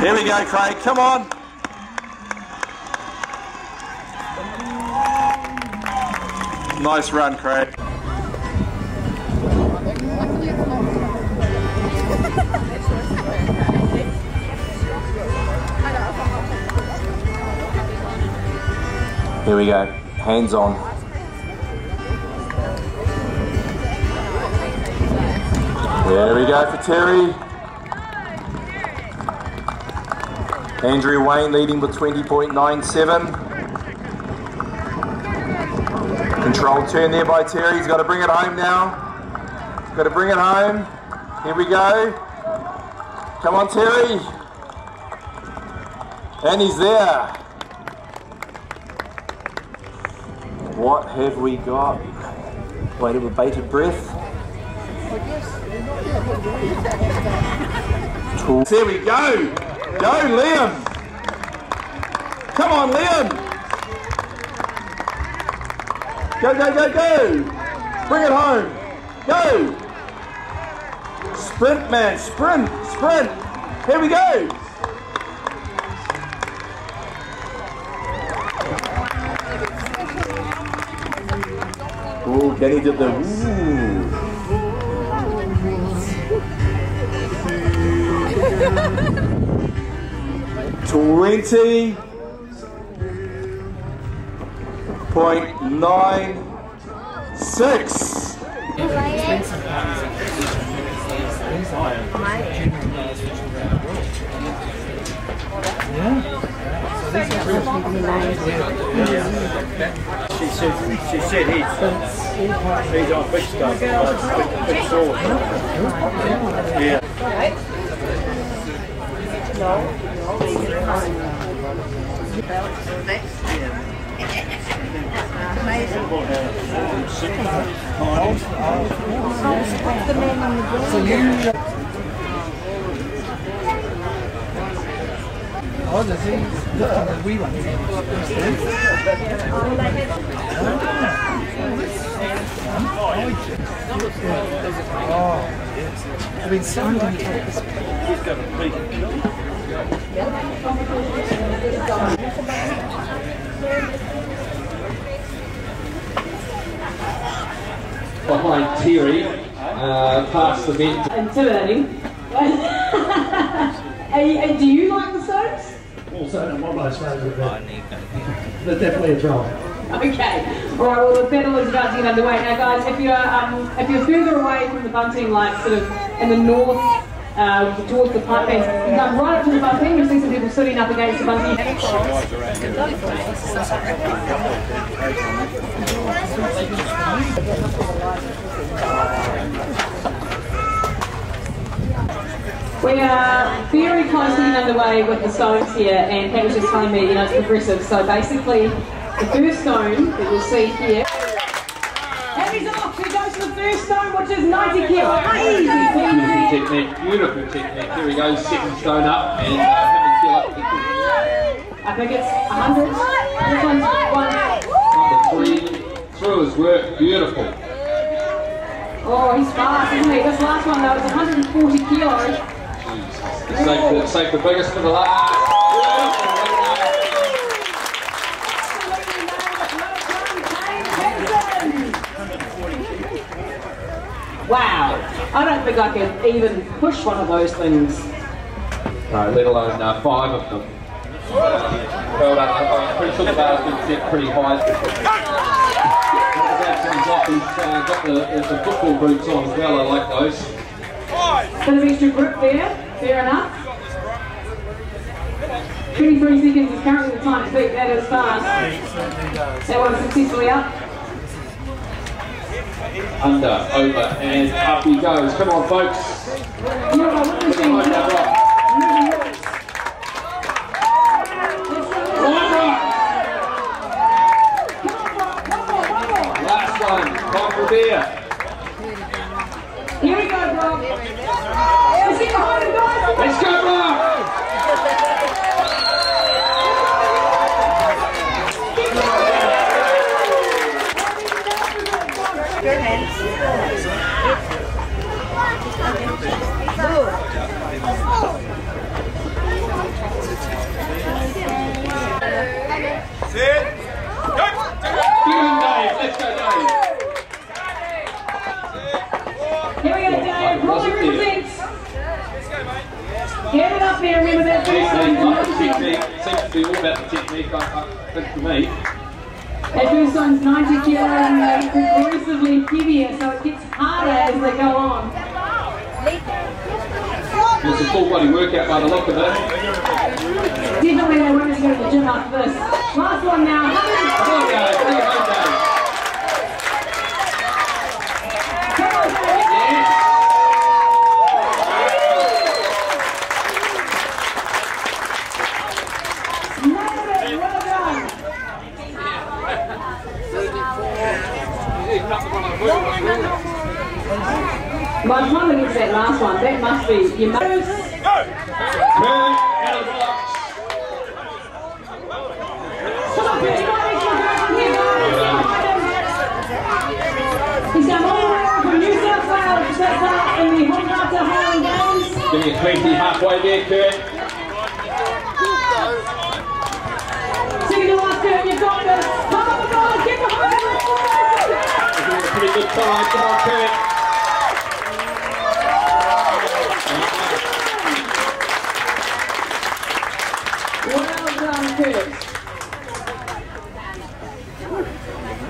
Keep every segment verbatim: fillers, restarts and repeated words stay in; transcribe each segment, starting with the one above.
Here we go, Craig, come on. Nice run, Craig. Here we go, hands on. There we go for Terry. Andrew Wayne leading with twenty point nine seven. Controlled turn there by Terry, he's got to bring it home now. He's got to bring it home. Here we go. Come on, Terry. And he's there. What have we got? Waited with bated breath. There we go. Go, Liam. Come on, Liam. Go, go, go, go. Bring it home. Go. Sprint, man. Sprint, sprint. Here we go. Oh, Danny did the twenty point nine six. She said, she said he's, he's on big stuff, big, big sword. Yeah. Oh, the thing that we want. Oh, I've been sounding it. He's got a big kill. Behind Terry, uh, past the vent. Intimidating. And do you like the soaps? Also, not my favourite, but they're definitely a troll. Okay, alright, well the battle is about to get underway. Now guys, if you're um, if you're further away from the bunting, like sort of in the north, uh, towards the pipe fence, you come right up to the bunting, you'll see some people sitting up against the bunting. We are very closely underway with the stones here, and Pat was just telling me, you know, it's progressive. So basically, the first stone that you'll see here. Harry's off, he goes to the first stone, which is ninety kilos. Beautiful technique, beautiful technique. Here we go, second stone up, and uh, him and Kieran. I think it's one hundred. This one's one. Number three, through his work, beautiful. Oh, he's fast, isn't he? This last one, though, is one hundred forty kilos. Save the, save the biggest for the last. Wow, I don't think I can even push one of those things. No, let alone uh, five of them. Well done, I'm pretty sure the bar's been set pretty high. There's the football boots on as well, I like those. Bit of extra grip there, fair enough. twenty-three seconds is currently the time to beat, that is fast. That one's successfully up. Under, over, and up he goes. Come on, folks. Come on, come on. Oh! up here and win with their boots on. Seems to be all about the technique, I think, for me. Their boots on's ninety kilo and they're progressively heavier, so it gets harder as they go on. It's a full body workout by the look of it. Definitely they won't just go to the gym after this. Last one now. Oh, okay. By the time it gets that last one, that must be your moves. Come on, Pat, you got an extra go from here, guys. He's done all the way up from New South Wales to set up in the Hunter Highland Games. Give me a twenty halfway there, Kieran. Second to last, Kieran, you've got this. Come on, guys, get behind him. This is a pretty good time, come on, Kieran.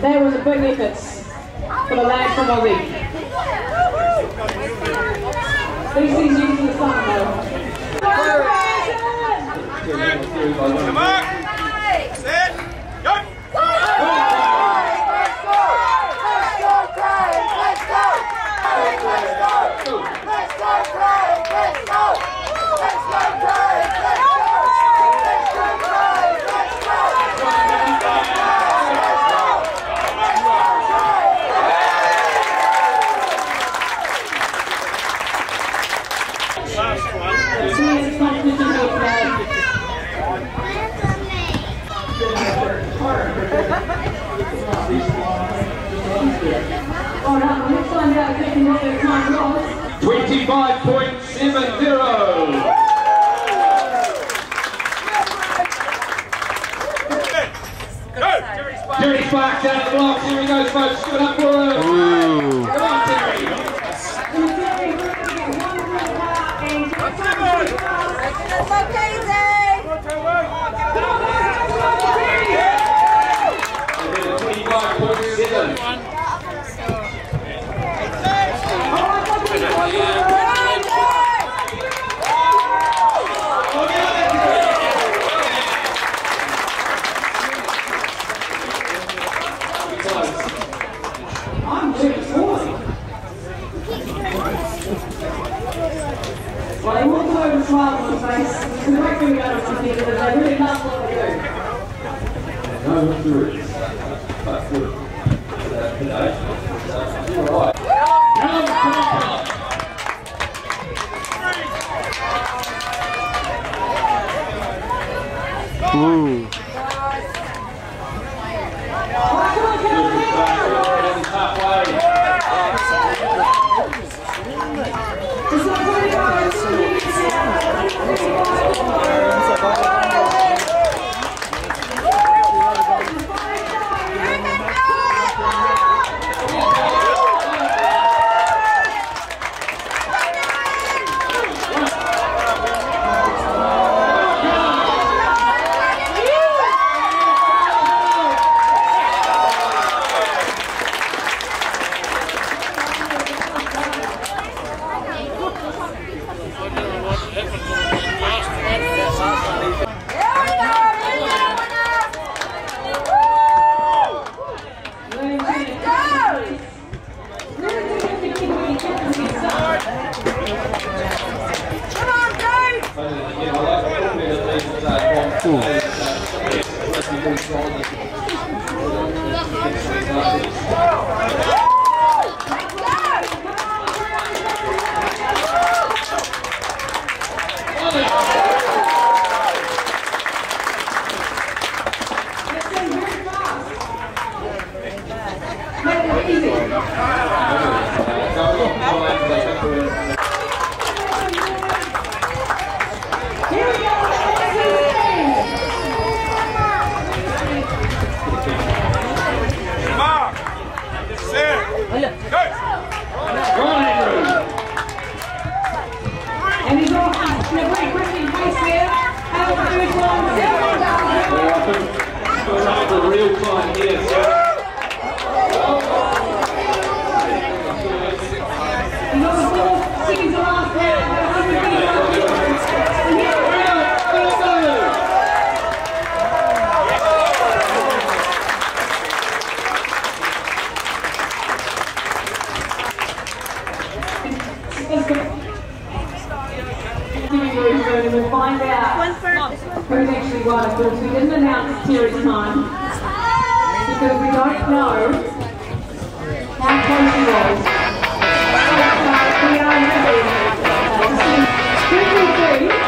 That was a big effort for the lad from Aussie. These things using the sun though. Come on! Set! Go! Let's go! Let's go, Craig! Let's go! Let's go! Let's go, Craig! Let's go! Let's go, Craig! Let's go! Alright, let's find out exactly what their time was. twenty-five point seven zero! Jerry Sparks out of the blocks, here we go folks, give it up for him! Come on Terry! twenty-five point seven! Here we go, Thank you.